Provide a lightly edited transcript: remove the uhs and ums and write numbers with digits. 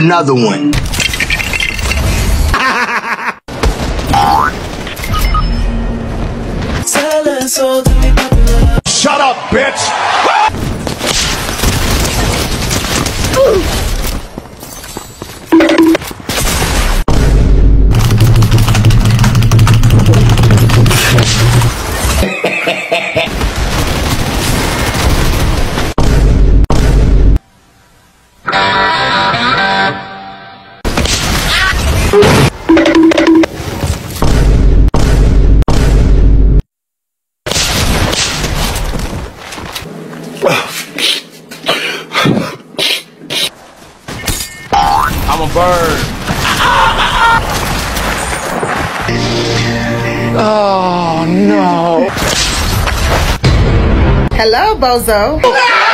another one. Shut up, bitch! I'm a bird. Oh no. Hello, bozo.